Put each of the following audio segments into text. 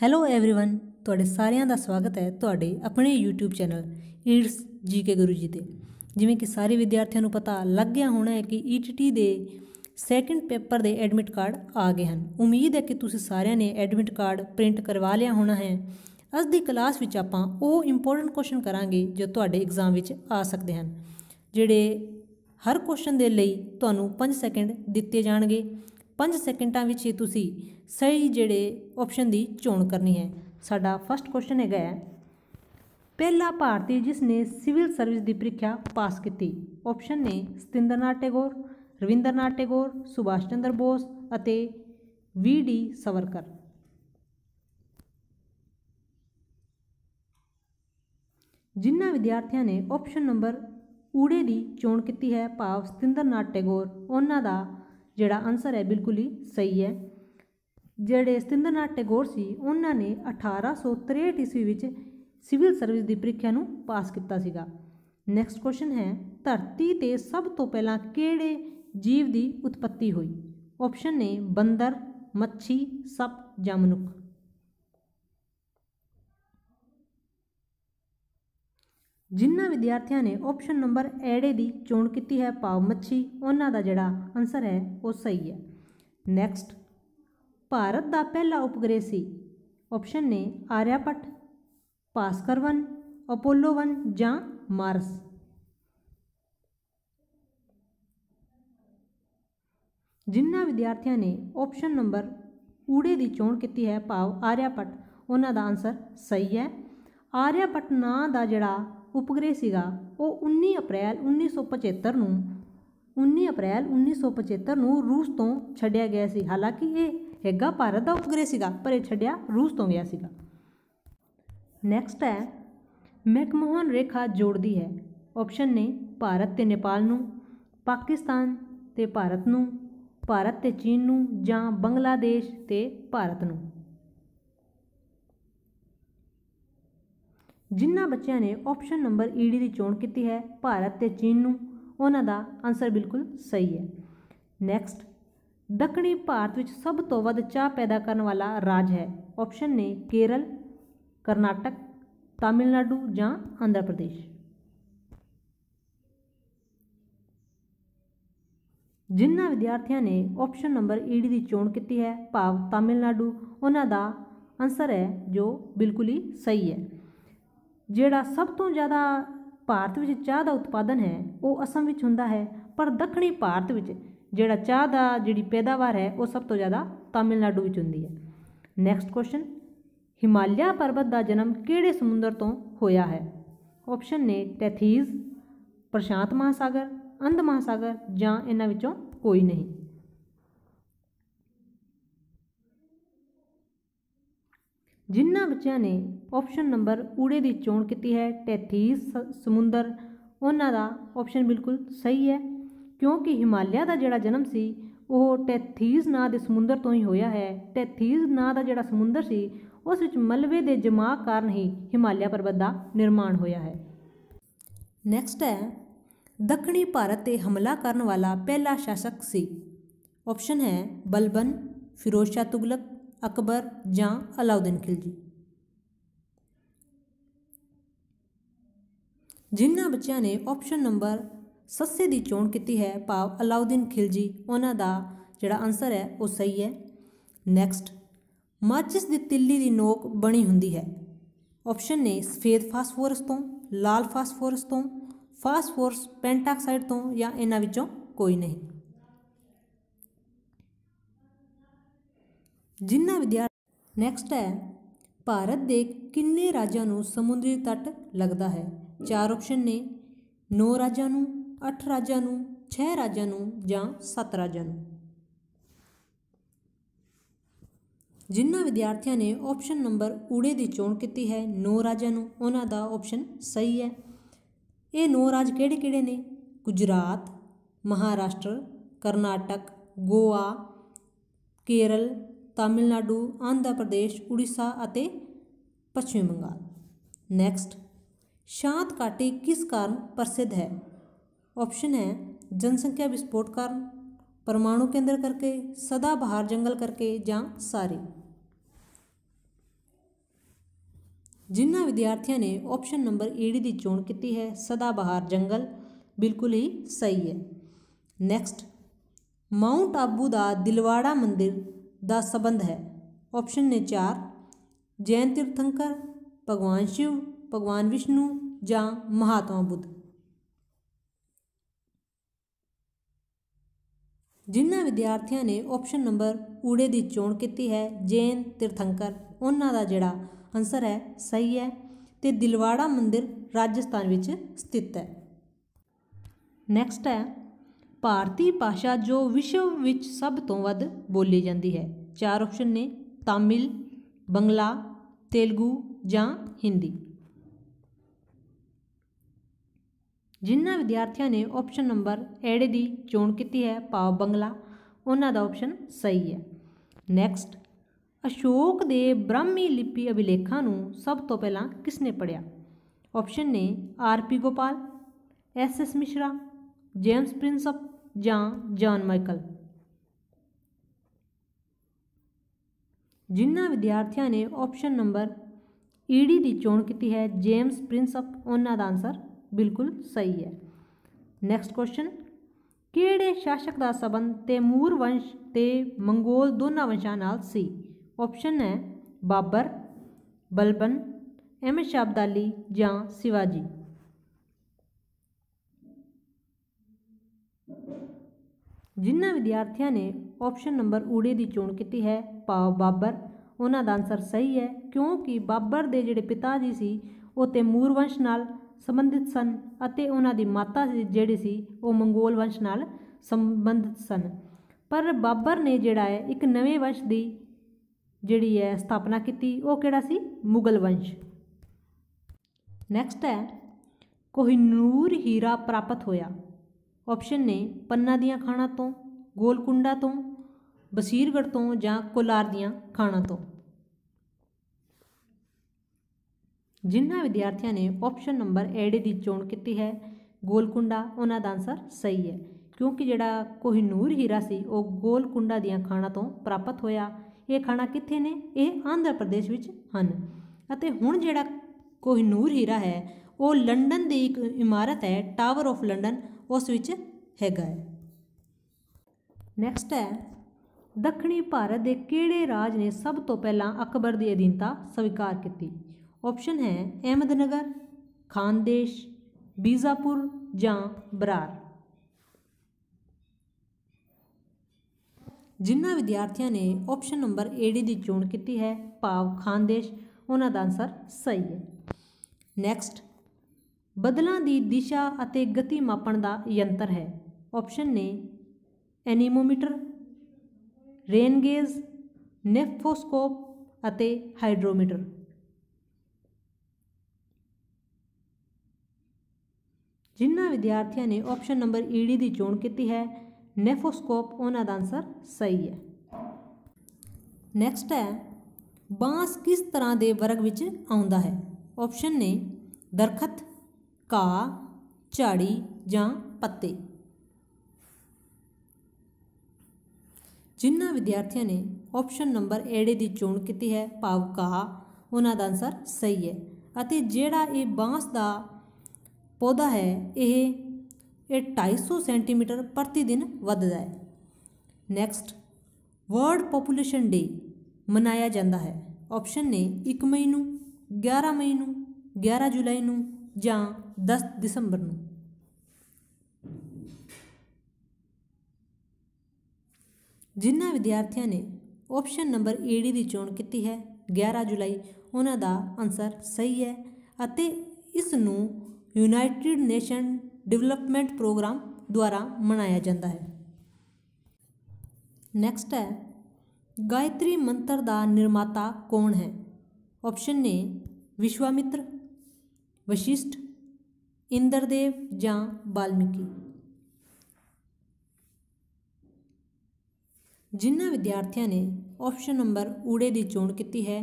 Hello everyone, ਤੁਹਾਡੇ ਸਾਰਿਆਂ ਦਾ ਸਵਾਗਤ ਹੈ ਤੁਹਾਡੇ ਆਪਣੇ YouTube channel it's GK Guru ji ਤੇ। ਜਿਵੇਂ ਕਿ ਸਾਰੇ ਵਿਦਿਆਰਥੀਆਂ ਨੂੰ ਪਤਾ ਲੱਗ ਗਿਆ ਹੋਣਾ ਹੈ ਕਿ ETT ਦੇ ਸੈਕੰਡ ਪੇਪਰ ਦੇ ਐਡਮਿਟ ਕਾਰਡ ਆ ਗਏ ਹਨ। ਉਮੀਦ ਹੈ ਕਿ ਤੁਸੀਂ ਸਾਰਿਆਂ ਨੇ ਐਡਮਿਟ ਕਾਰਡ ਪ੍ਰਿੰਟ ਕਰਵਾ ਲਿਆ ਹੋਣਾ ਹੈ। ਅੱਜ ਦੀ ਕਲਾਸ ਵਿੱਚ ਆਪਾਂ ਉਹ ਇੰਪੋਰਟੈਂਟ ਕੁਐਸਚਨ ਕਰਾਂਗੇ ਜੋ ਤੁਹਾਡੇ ਐਗਜ਼ਾਮ ਵਿੱਚ ਆ ਸਕਦੇ ਹਨ, ਜਿਹੜੇ हर क्वेश्चन के लिए तुहानू 5 सेकेंड दिते जाएंगे। 5 सेकेंडा विच ही तुसी सही जेड़े ऑप्शन की चोण करनी है। साडा फस्ट क्वेश्चन हैगा पहला भारतीय जिसने सिविल सर्विस की परीक्षा पास की। ऑप्शन ने सतेंद्रनाथ टैगोर, रविंद्रनाथ टैगोर, सुभाष चंद्र बोस अते V D सावरकर। जिन्हां विद्यार्थियों ने ऑप्शन नंबर ऊड़े की चोण की है भाव सतेंद्रनाथ टैगोर, उन्हों का जोड़ा आंसर है बिल्कुल ही सही है। जोड़े सतेंद्रनाथ टैगोर से उन्होंने 1863 ईस्वी में सिविल सर्विस की परीक्षा में पास किया। नैक्सट क्वेश्चन है धरती ते सब तो पहला केड़े जीव की उत्पत्ति हुई। ऑप्शन ने बंदर, मच्छी, सप या मनुख। जिन्हां विद्यार्थियों ने ऑप्शन नंबर एड़े की चोण की है भाव मच्छी, उन्हां दा जिहड़ा आंसर है वो सही है। नैक्सट भारत का पहला उपग्रह सी। ऑप्शन ने आर्याभट्ट, भास्करवन, अपोलोवन या मार्स। जिन्हां विद्यार्थियों ने ऑप्शन नंबर ऊड़े की चोण की है भाव आर्याभट्ट, उन्हां दा आंसर सही है। आर्याभट्ट नां दा जिहड़ा उपग्रह सीगा वो 19 अप्रैल 1975 नूं 19 अप्रैल 1975 नूं रूस तो छड्डिया गया सी। हालांकि ये हैगा भारत का उपग्रह सीगा पर यह छड्डिया रूस तो गया सीगा। नैक्सट है मैकमोहन रेखा जोड़ती है। ऑप्शन ने भारत ते नेपाल नूं, पाकिस्तान ते भारत नूं, भारत ते चीन नूं जां बंगलादेश ते भारत नूं। जिन्हां बच्चों ने ऑप्शन नंबर ED की चोण की है भारत ते चीन नूं, उन्हां दा आंसर बिल्कुल सही है। नैक्सट दक्षिणी भारत विच सब तो वध चाह पैदा करने वाला राज है। ऑप्शन ने केरल, कर्नाटक, तमिलनाडु या आंध्र प्रदेश। जिन्हां विद्यार्थियों ने ऑप्शन नंबर ED की चोण की है भाव तमिलनाडु, उन्हां दा आंसर है जो बिल्कुल ही सही है। जेड़ा सब तो ज़्यादा भारत में चाह का उत्पादन है वो असम में होंदा है, पर दक्षिणी भारत में जेड़ा चाह का जी पैदावार है वो सब तो ज़्यादा तमिलनाडु में होंदी है। नैक्सट क्वेश्चन हिमालय पर्वत का जन्म किहड़े समुद्र तो होया है। ऑप्शन ने टैथीज़, प्रशांत महासागर, अंध महासागर या इन्हां विचों कोई नहीं। जिन्हां बच्चों ने ऑप्शन नंबर ऊड़े की चोण की है टैथीस समुंदर, उन्हां दा ऑप्शन बिल्कुल सही है क्योंकि हिमालय का जिहड़ा जन्म सी वह टैथीस नां दे समुंदर तो ही होया है। टैथीस नां दा जिहड़ा समुंदर सी उस विच मलबे दे जमा कारण ही हिमालय पर्बत का निर्माण होया है। नैक्सट है दक्षिणी भारत ते हमला करने वाला पहला शासक सी। ऑप्शन है बलबन, फिरोज शाह तुगलक, अकबर या अलाउद्दीन खिलजी। जिन्हां बच्चों ने ऑप्शन नंबर 7 की चोण की है भाव अलाउद्दीन खिलजी, उन्हां दा जिहड़ा आंसर है वो सही है। नैक्सट माचिस की तिल्ली की नोक बनी हुंदी है। ऑप्शन ने सफेद फास्फोरस तो, लाल फास्फोरस तो, फास्फोरस पेंटाक्साइड तो या इन्हां विचों कोई नहीं। जिन्हां विद्यार्थी नैक्सट है भारत के किन्ने राज्यों को समुद्री तट लगता है। 4 ऑप्शन ने 9 राज्यों, 8 राज्यों, 6 राज्यों या 7 राज्यों। जिन्हां विद्यार्थियों ने ऑप्शन नंबर ऊड़े की चोण की है 9 राज्यों, उन्हां दा ऑप्शन सही है। ये 9 राज किहड़े किहड़े ने? गुजरात, महाराष्ट्र, कर्नाटक, गोवा, केरल, तमिलनाडु, आंध्र प्रदेश, उड़ीसा अते पश्चिम बंगाल। नैक्सट शांत घाटी किस कारण प्रसिद्ध है? ऑप्शन है जनसंख्या विस्फोट कारण, परमाणु केंद्र करके, सदाबहार जंगल करके या सारे। जिन्होंने विद्यार्थियों ने ऑप्शन नंबर ईडी की चोण की है। सदाबहार जंगल बिल्कुल ही सही है। नैक्सट, माउंट आबू का दिलवाड़ा मंदिर का संबंध है। ऑप्शन ने चार, जैन तीर्थंकर, भगवान शिव, भगवान विष्णु या महात्मा बुद्ध। जिन्होंने विद्यार्थियों ने ऑप्शन नंबर ऊड़े की चोण की है, जैन तीर्थंकर, उन्हों का जोड़ा आंसर है सही है। तो दिलवाड़ा मंदिर राजस्थान में स्थित है। नैक्सट है भारतीय भाषा जो विश्व में सब तो वध बोली जाती है। चार ऑप्शन ने तमिल, बंगला, तेलुगू या हिंदी। जिन्होंने विद्यार्थियों ने ऑप्शन नंबर एड़े की चोण की है, भाव बंगला, उन्हों का ऑप्शन सही है। नैक्सट, अशोक के ब्राह्मी लिपि अभिलेखा सब तो पहला किसने पढ़िया? ऑप्शन ने RP Gopal, SS Mishra, James Prinsep या जॉन माइकल। जिन्होंने विद्यार्थियों ने ऑप्शन नंबर ईडी की चोण की है, जेम्स प्रिंसप, उन्हों का आंसर बिल्कुल सही है। नैक्सट क्वेश्चन, किहड़े शासक का संबंध तैमूर वंश ते मंगोल दोनों वंशा नाल सी? ऑप्शन है बाबर, बलबन, अहमद शाह अब्दाली या शिवाजी। जिन्होंने विद्यार्थियों ने ऑप्शन नंबर ऊड़े की चोण की है, भाव बाबर, उन्हों का आंसर सही है, क्योंकि बाबर के जोड़े पिता जी सी वो तैमूर वंश नाल संबंधित सन अते उन्हां दी माता जिहड़ी सी वो मंगोल वंश नाल संबंधित सन। पर बाबर ने जिहड़ा है एक नवे वंश की जिहड़ी है स्थापना की, वो किहड़ा सी? मुगल वंश। नैक्सट है कोहिनूर हीरा प्राप्त होया। ऑप्शन ने पन्ना दियां खाणा तो, गोलकुंडा तो, बसीरगढ़ तो या कोलार दियां खाणा तो। जिन्होंने विद्यार्थियों ने ऑप्शन नंबर एड़े की चोण की है, गोलकुंडा, उन्हों का आंसर सही है, क्योंकि जोड़ा कोहिनूर हीरा सी वो गोलकुंडा दियां खाणा तो प्राप्त होया। ये खाणा कित्थे ने? ये आंध्र प्रदेश विच हन। अते हुण जोड़ा कोहिनूर हीरा है वो लंडन की एक इमारत है, टावर ऑफ लंडन, उस विच हैगा है। नैक्सट है दक्षिणी भारत के किहड़े राज ने सब तो पहला अकबर की अधीनता स्वीकार की? ऑप्शन है अहमदनगर, खानदेश, बीजापुर या बरार। जिन्होंने विद्यार्थियों ने ऑप्शन नंबर एडी की चोण की है, भाव खानदेश, उन्हों का आंसर सही है। नैक्सट बदलों की दिशा और गति मापन का यंत्र है। ऑप्शन ने एनीमोमीटर, रेनगेज, नेफोस्कोप और हाइड्रोमीटर। जिन्होंने विद्यार्थियों ने ऑप्शन नंबर ईडी की चोण की है, नेफोस्कोप, उन्हों का आंसर सही है। नैक्सट है बांस किस तरह के वर्ग में आता है? ऑप्शन ने दरखत, घाह, झाड़ी या पत्ते। जिन्होंने विद्यार्थियों ने ऑप्शन नंबर एड़े की चोण की है, भाव घाह, उन्हों का आंसर सही है। अते जेड़ा ये बांस का पौधा है ये 250 सेंटीमीटर प्रतिदिन बढ़ता है। नैक्सट वर्ल्ड पॉपुलेशन डे मनाया जाता है। ऑप्शन ने 1 मई नू, 11 मई नू, 11 जुलाई नू या 10 दिसंबर नू। जिन्होंने विद्यार्थियों ने ऑप्शन नंबर एडी की चोण की है, 11 जुलाई, उन्हों का आंसर सही है। अते इसनू यूनाइटेड नेशन डिवेलपमेंट प्रोग्राम द्वारा मनाया जाता है। नैक्सट है गायत्री मंत्र का निर्माता कौन है? ऑप्शन ने विश्वामित्र, वशिष्ठ, इंद्रदेव या वाल्मीकि। जिन्होंने विद्यार्थियों ने ऑप्शन नंबर ऊड़े की चोण की है,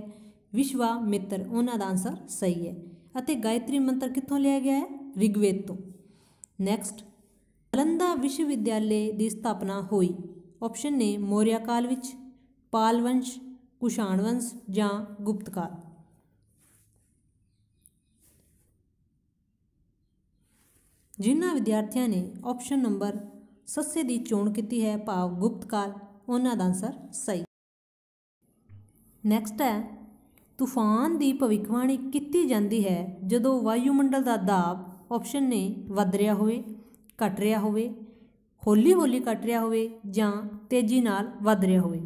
विश्वामित्र, उन्हों का आंसर सही है। अते गायत्री मंत्र कित्थों लिया गया है? ऋग्वेद तो। नैक्सट नालंदा विश्वविद्यालय की स्थापना हुई। ऑप्शन ने मौर्या काल विच, पाल वंश, कुषाण वंश या गुप्त काल। जिन्हां विद्यार्थियों ने ऑप्शन नंबर 7 की चोण की है भाव गुप्त काल, उन्हां दा आंसर सही। नैक्सट है तूफान की भविष्यवाणी की जाती है जदों वायुमंडल का दाब ऑप्शन ने वध रहा होवे, घट रहा होवे, हौली हौली घट रहा होवे जां तेजी नाल वध रहा होवे।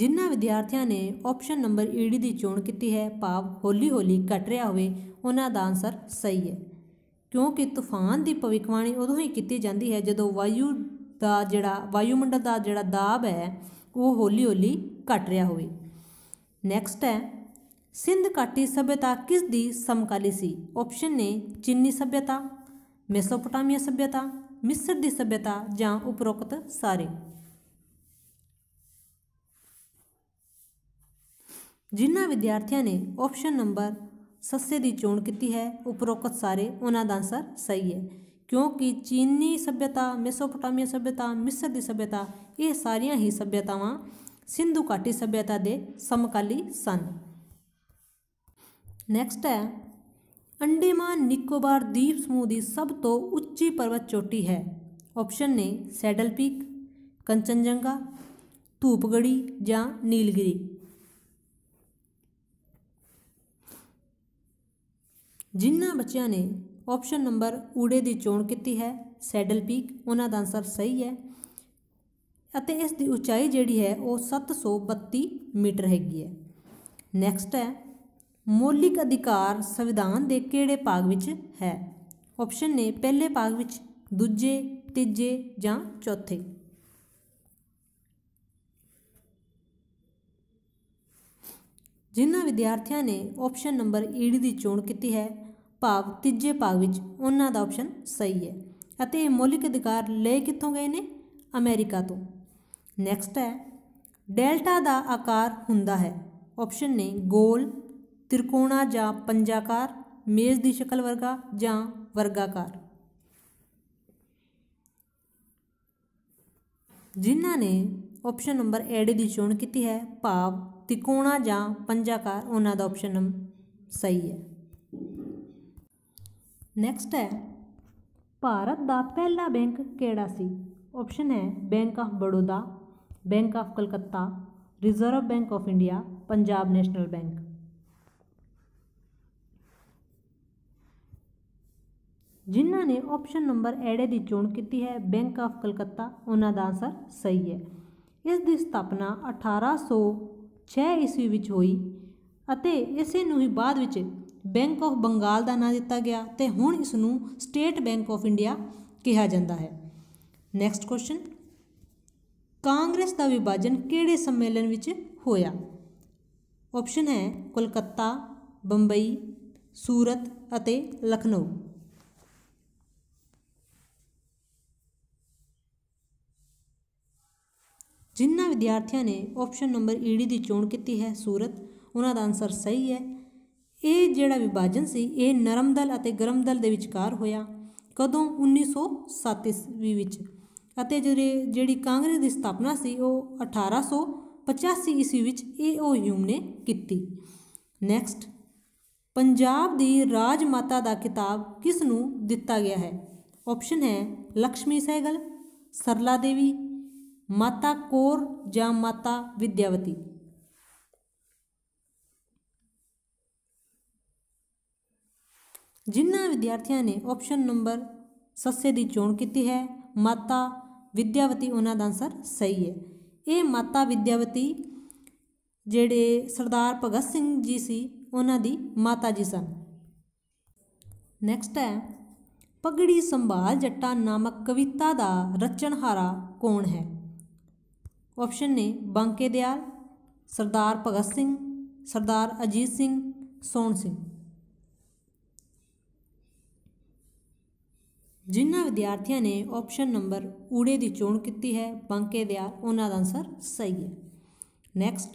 जिन्हां विद्यार्थियों ने ऑप्शन नंबर ईडी की चोण की है भाव हौली हौली घट रहा होवे, उन्हां दा आंसर सही है, क्योंकि तूफान की भविष्यवाणी उदों ही की जाती है जदों वायु दा जिहड़ा वायुमंडल का जिहड़ा दाब है वो हौली हौली घट रहा होवे। नैक्सट है सिंध घाटी सभ्यता किस दी समकाली सी? ऑप्शन ने चीनी सभ्यता, मेसोपोटामिया सभ्यता, मिस्र की सभ्यता जां उपरोक्त सारे। जिन्हां विद्यार्थियों ने ऑप्शन नंबर 7 की चोण की है उपरोक्त सारे, उन्हां दा आंसर सही है, क्योंकि चीनी सभ्यता, मेसोपोटामिया सभ्यता, मिस्र की सभ्यता ये सारिया ही सभ्यतावां सिंधु घाटी सभ्यता के समकाली सन। नैक्सट है अंडेमान निकोबार द्वीप समूह की सब तो उच्ची पर्वत चोटी है। ऑप्शन ने सैडल पीक, कंचनजंगा, धूपगढ़ी या नीलगिरी। जिन्हां बच्चों ने ऑप्शन नंबर ऊड़े की चोण की है सैडल पीक, उन्हां दा आंसर सही है अते इस दी उचाई जिहड़ी है वो 732 मीटर हैगी है। नैक्सट है मौलिक अधिकार संविधान के किहड़े भाग विच है? ऑप्शन ने पहले भाग विच, दूजे, तीजे जां चौथे। जिन्हां विद्यार्थियों ने ऑप्शन नंबर ईडी की चोण की है भाव तीजे भाग विच, उन्हां दा ऑप्शन सही है अते ये मौलिक अधिकार ले कितों गए ने? अमेरिका तो। नैक्सट है डेल्टा का आकार हुंदा है। ऑप्शन ने गोल, त्रिकोणा जां पंजाकार, मेज़ की शक्ल वर्गा जां वर्गाकार। जिन्हां ने ऑप्शन नंबर एड की चोण की है भाव त्रिकोणा जां पंजाकार, उन्हां दा ऑप्शन सही है। नैक्सट है भारत का पहला बैंक केड़ा सी? ऑप्शन है bank of Baroda, bank of Calcutta, reserve bank of India, Punjab national bank. जिन्हां ने ऑप्शन नंबर एड़े की चोण की है बैंक ऑफ कलकत्ता, उन्हां दा आंसर सही है। इस दी स्थापना 1806 ईस्वी विच होई अते इसे नूं ही बाद विच बैंक ऑफ बंगाल का नाम दिता गया तो हुण इसनूं स्टेट बैंक ऑफ इंडिया कहा जाता है। नैक्सट क्वेश्चन कांग्रेस का विभाजन किहड़े सम्मेलन विच होया? ऑप्शन है कोलकाता, बंबई, सूरत अते लखनऊ। जिन्हां विद्यार्थियों ने ऑप्शन नंबर ईडी की चोण की है सूरत, उन्हां दा आंसर सही है। ये जिहड़ा विभाजन सी ये नरम दल अते गरम दल के विचकार होया कदों? 1907 ईस्वी विच, अते जिहड़ी कांग्रेस की स्थापना सी वो 1885 ईस्वी विच ओ ह्यूम ने कीती। नैक्सट पंजाब की राज माता का खिताब किसनूं दिता गया है? ऑप्शन है लक्ष्मी सहगल, सरला देवी, माता कौर जां माता विद्यावती। जिन्हां विद्यार्थियों ने ऑप्शन नंबर 7 की चोण की है माता विद्यावती, उन्हां दा आंसर सही है। ये माता विद्यावती जेडे सरदार भगत सिंह जी सी उन्हां दी माता जी सन। नैक्सट है पगड़ी संभाल जट्टा नामक कविता का रचनहारा कौन है? ऑप्शन ने बांके दयाल, सरदार भगत सिंह, सरदार अजीत सिंह, सोहन सिंह। जिन्हां विद्यार्थियों ने ऑप्शन नंबर ऊड़े की चोण की है बांके दयाल, उन्हां दा आंसर सही है। नैक्सट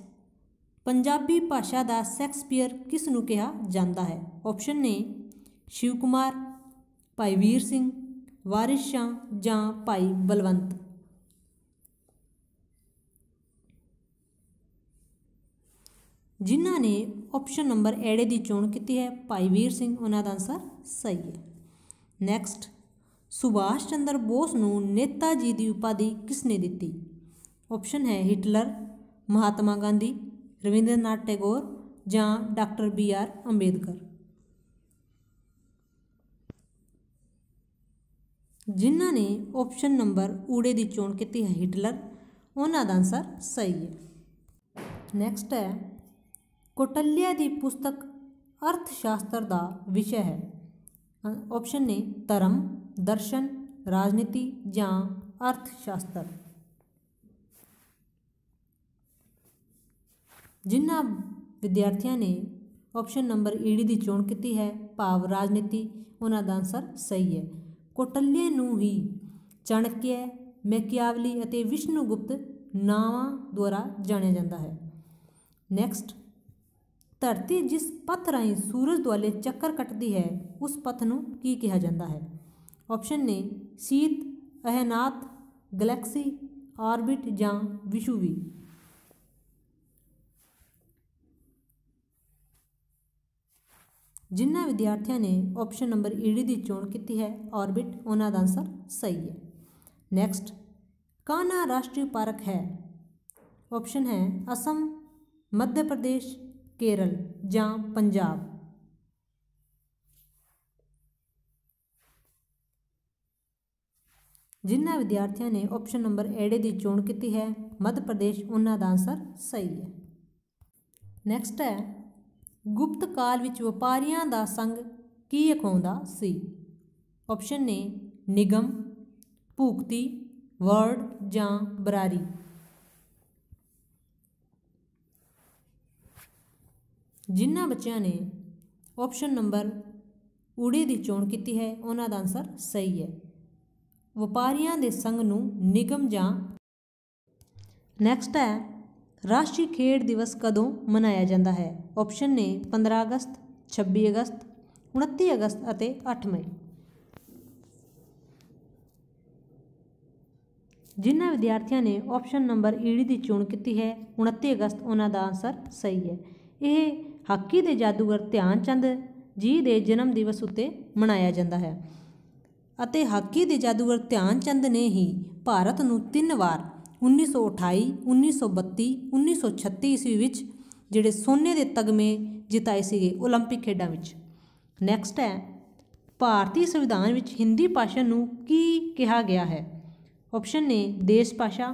पंजाबी भाषा का शेक्सपीयर किसनूं कहा जाता है? ऑप्शन ने शिव कुमार, भाई वीर सिंह, वारिस शाह जां भाई बलवंत। जिन्हां ने ऑप्शन नंबर एड़े की चोण की है भाई वीर सिंह, उन्होंने आंसर सही है। नैक्सट, सुभाष चंद्र बोस नूं नेता जी की उपाधि किसने दी? ऑप्शन है हिटलर, महात्मा गांधी, रविंद्रनाथ टैगोर या डॉक्टर बी आर अंबेदकर। जिन्हों ने ऑप्शन नंबर ऊड़े की चोण की है हिटलर, उन्होंने आंसर सही है। नैक्सट है कौटिल्य की पुस्तक अर्थशास्त्र का विषय है। ऑप्शन ने धर्म, दर्शन, राजनीति या अर्थशास्त्र। जिन्हों विद्यार्थियों ने ऑप्शन नंबर ईडी की चोण की है भाव राजनीति, उन्होंने आंसर सही है। कौटिल्य नूं ही चाणक्य, मैकियावली और विष्णुगुप्त नावां द्वारा जानिया जाता है। नैक्सट, धरती जिस पथ राही सूरज दुआले चक्कर कटती है उस पथ नूं की कहा जाता है? ऑप्शन ने शीत, अहनाथ, गलैक्सी, ऑर्बिट या विशुवी। जिन्होंने विद्यार्थियों ने ऑप्शन नंबर ईडी की चोण की है ऑर्बिट, उन्होंने आंसर सही है। नैक्सट, कान्हा राष्ट्रीय पार्क है? ऑप्शन है असम, मध्य प्रदेश, केरल या पंजाब। जिन्होंने विद्यार्थियों ने ऑप्शन नंबर एड़े की चोण की है मध्य प्रदेश, उन्होंने आंसर सही है। नैक्सट है गुप्त काल विच व्यापारियों का संघ की अखवांदा सी? ऑप्शन ने निगम, भुगती, वर्ड या बरारी। जिन्होंने बच्चों ने ऑप्शन नंबर ऊड़े की चोण की है, उन्होंने आंसर सही है। ਵਪਾਰੀਆਂ ਦੇ ਸੰਘ ਨੂੰ निगम ਜਾਂ। ਨੈਕਸਟ ਹੈ ਰਾਸ਼ਟਰੀ ਖੇਡ ਦਿਵਸ ਕਦੋਂ ਮਨਾਇਆ ਜਾਂਦਾ ਹੈ? ਆਪਸ਼ਨ ਨੇ 15 ਅਗਸਤ, 26 ਅਗਸਤ, 29 ਅਗਸਤ ਅਤੇ 8 ਮਈ। ਜਿਨ੍ਹਾਂ ਵਿਦਿਆਰਥੀਆਂ ਨੇ ਆਪਸ਼ਨ ਨੰਬਰ ਈੜੀ ਦੀ ਚੋਣ ਕੀਤੀ ਹੈ 29 ਅਗਸਤ, ਉਹਨਾਂ ਦਾ ਆਨਸਰ ਸਹੀ ਹੈ। ਇਹ ਹਾਕੀ ਦੇ ਜਾਦੂਗਰ ਧਿਆਨ ਚੰਦ ਜੀ ਦੇ ਜਨਮ ਦਿਵਸ ਉੱਤੇ ਮਨਾਇਆ ਜਾਂਦਾ ਹੈ। ਅਤੇ ਹਾਕੀ ਦੇ ਜਾਦੂਗਰ ਧਿਆਨ ਚੰਦ ਨੇ ਹੀ ਭਾਰਤ ਨੂੰ 3 ਵਾਰ 1928, 1932, 1936 ਈਸਵੀ ਵਿੱਚ ਜਿਹੜੇ ਸੋਨੇ ਦੇ ਤਗਮੇ ਜਿਤਾਏ ਸੀਗੇ ਓਲੰਪਿਕ ਖੇਡਾਂ ਵਿੱਚ। ਨੈਕਸਟ ਹੈ ਭਾਰਤੀ ਸੰਵਿਧਾਨ ਵਿੱਚ ਹਿੰਦੀ ਭਾਸ਼ਾ ਨੂੰ ਕੀ ਕਿਹਾ ਗਿਆ ਹੈ? ਆਪਸ਼ਨ ਨੇ ਦੇਸ਼ ਭਾਸ਼ਾ,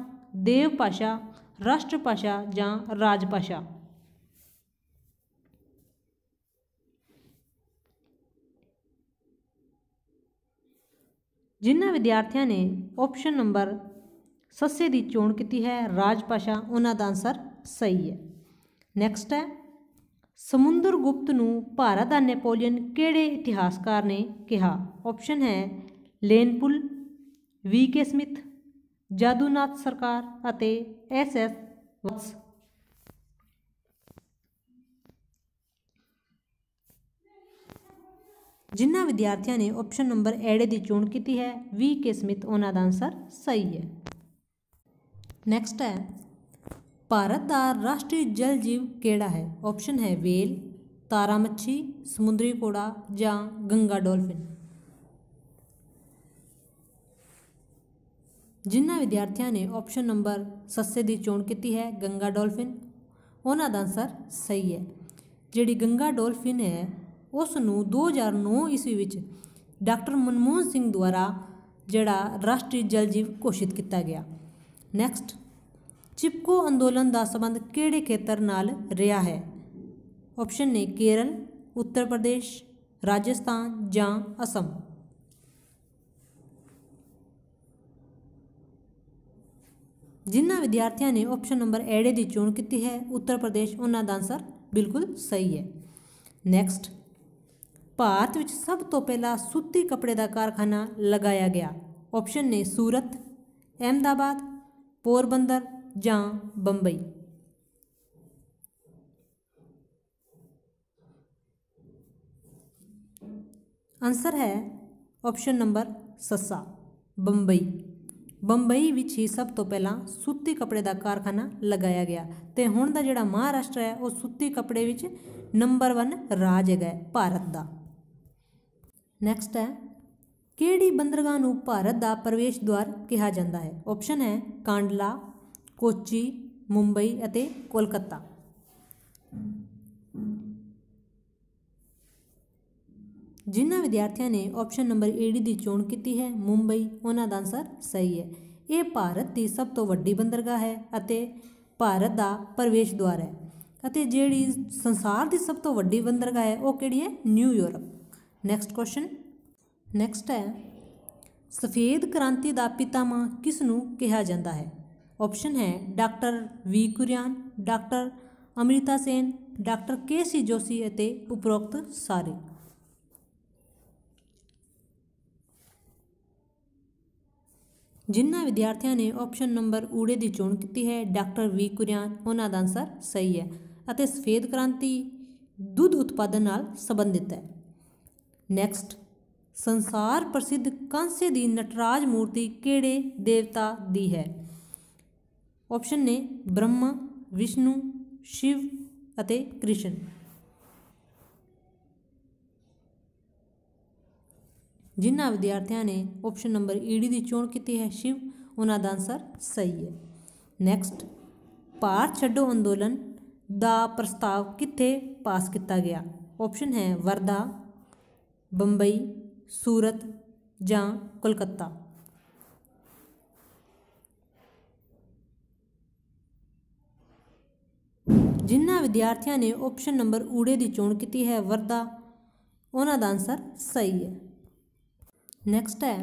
ਦੇਵ ਭਾਸ਼ਾ, ਰਾਸ਼ਟਰ ਭਾਸ਼ਾ ਜਾਂ ਰਾਜ ਭਾਸ਼ਾ। जिन्होंने विद्यार्थियों ने ऑप्शन नंबर सस्से की चोण की है राज भाषा, उन्होंने आंसर सही है। नैक्सट है समुंदर गुप्त नूं भारत का नेपोलियन केड़े इतिहासकार ने कहा? ऑप्शन है लेनपुल, वी के स्मिथ, जादूनाथ सरकार अते SS वत्स। जिन्होंने विद्यार्थियों ने ऑप्शन नंबर एड़े की चोण की है VK स्मिथ, उन्होंने आंसर सही है। नैक्सट है भारत का राष्ट्रीय जल जीव केड़ा है? ऑप्शन है वेल, तारा मच्छी, समुद्री घोड़ा या गंगा डॉल्फिन। जिन्होंने विद्यार्थियों ने ऑप्शन नंबर सस्से की चोण की है गंगा डॉल्फिन, उन्होंने आंसर सही है। जिहड़ी गंगा डॉल्फिन है उसनूं 2009 ईस्वी विच डॉक्टर मनमोहन सिंह द्वारा जड़ा राष्ट्रीय जल जीव घोषित किया गया। नैक्सट चिपको अंदोलन का संबंध किहड़े खेतर नाल रहा है? ऑप्शन ने केरल, उत्तर प्रदेश, राजस्थान या असम। जिन्होंने विद्यार्थियों ने ऑप्शन नंबर एड़े की चोण की है उत्तर प्रदेश, उन्होंने का आंसर बिल्कुल सही है। नैक्सट भारत में सब तो पहला सूती कपड़े का कारखाना लगाया गया? ऑप्शन ने सूरत, अहमदाबाद, पोरबंदर या बंबई। आंसर है ऑप्शन नंबर सस्सा बंबई। ਬੰਬਈ ਵਿੱਚ ही सब तो पहला सूती कपड़े का कारखाना लगाया गया तो हुण दा जिहड़ा महाराष्ट्र है वह सूती कपड़े विच नंबर 1 राज है भारत का। नैक्सट है किहड़ी बंदरगाह नूं भारत का प्रवेश द्वार कहा जाता है। ऑप्शन है कांडला, कोची, मुंबई अते कोलकाता। जिन्होंने विद्यार्थियों ने ऑप्शन नंबर एडी की चोण की है मुंबई, उन्होंने आंसर सही है। ये भारत की सब तो वड्डी बंदरगाह है अते भारत का प्रवेश द्वार है अते जेड़ी संसार की सब तो वड्डी बंदरगाह है वह किहड़ी है, new Europe. Next question. Next है सफेद क्रांति का पितामह किसनूं कहा जाता है। ऑप्शन है doctor V Kurien, doctor Amrita Sen, doctor K C Joshi अते उपरोक्त सारे। जिन्होंने विद्यार्थियों ने ऑप्शन नंबर ऊड़े की चोण की है डॉक्टर वी कुरियन, उन्होंने आंसर सही है अते सफेद क्रांति दुध उत्पादन नाल संबंधित है। नैक्सट संसार प्रसिद्ध कांसे की नटराज मूर्ति किहड़े देवता दी है। ऑप्शन ने ब्रह्मा, विष्णु, शिव अते कृष्ण। जिन्होंने विद्यार्थियों ने ऑप्शन नंबर ईडी की चोण की है शिव, उन्होंने आंसर सही है। नैक्सट भारत छड्डो अंदोलन का प्रस्ताव कित्थे पास किया गया। ऑप्शन है वर्धा, बंबई, सूरत या कोलकाता। जिन्होंने विद्यार्थियों ने ऑप्शन नंबर ऊड़े की चोण की है वर्धा, उन्होंने आंसर सही है। नैक्सट है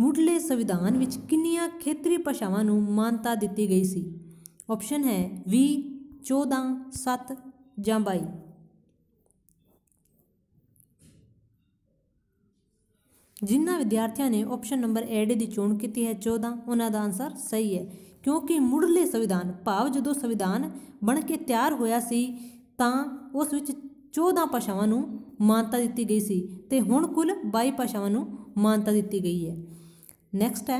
मुढ़ले संविधान विच किन्नियां खेतरी भाषावां नूं मानता दिती गई सी। ऑप्शन है 20, 14, 7 या 22। जिन्होंने विद्यार्थियों ने ऑप्शन नंबर एडे की चोण की है 14, उन्हों का आंसर सही है क्योंकि मुढ़ले संविधान भाव जदों संविधान बन के तैयार होया सी तां उस विच 14 भाषावां नूं मानता दी गई सी ते हुण कुल 22 भाषावां नूं मानता दी गई है। नैक्सट है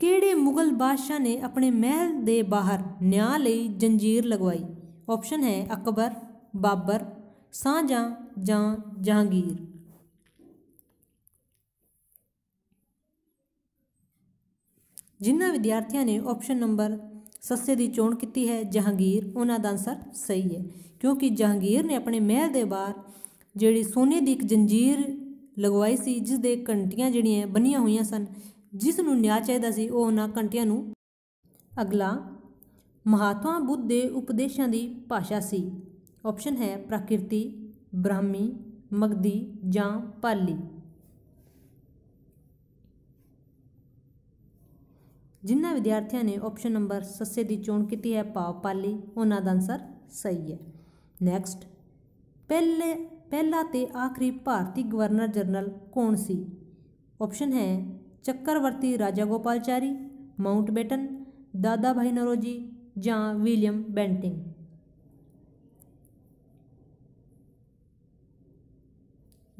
किहड़े मुगल बादशाह ने अपने महल के बाहर न्याय लई जंजीर लगवाई। ऑप्शन है अकबर, बाबर, शाहजहां या जहांगीर। जिन्होंने विद्यार्थियों ने ऑप्शन नंबर सस्से की चोण की है जहांगीर, उन्हों का आंसर सही है क्योंकि जहांगीर ने अपने महल के बाहर जिहड़ी सोने की एक जंजीर लगवाई सी जिस दे घंटियां जिहड़ियां बनिया हुई सन, जिसनूं न्याय चाहिदा सी वो उन्हां घंटियां नूं। अगला महात्मा बुद्ध के उपदेशों की भाषा सी। ऑप्शन है प्राकृति, ब्राह्मी, मगधी या पाली। जिन्होंने विद्यार्थियों ने ऑप्शन नंबर सस्से की चोण की है भाव पाली, उन्हों का आंसर सही है। नैक्सट पहला ते आखिरी भारतीय गवर्नर जनरल कौन सी। ऑप्शन है चक्रवर्ती राजागोपालचारी, माउंटबेटन, दादा भाई नौरोजी या विलियम बेंटिंग।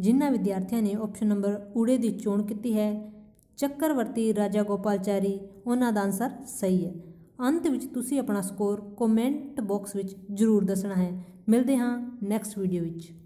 जिन्होंने विद्यार्थियों ने ऑप्शन नंबर ऊड़े की चोण की है चक्रवर्ती राजागोपालचारी, उन्हों का आंसर सही है। अंत में तुसी अपना स्कोर कमेंट बॉक्स में जरूर दसना है। मिलते हाँ नैक्सट वीडियो में।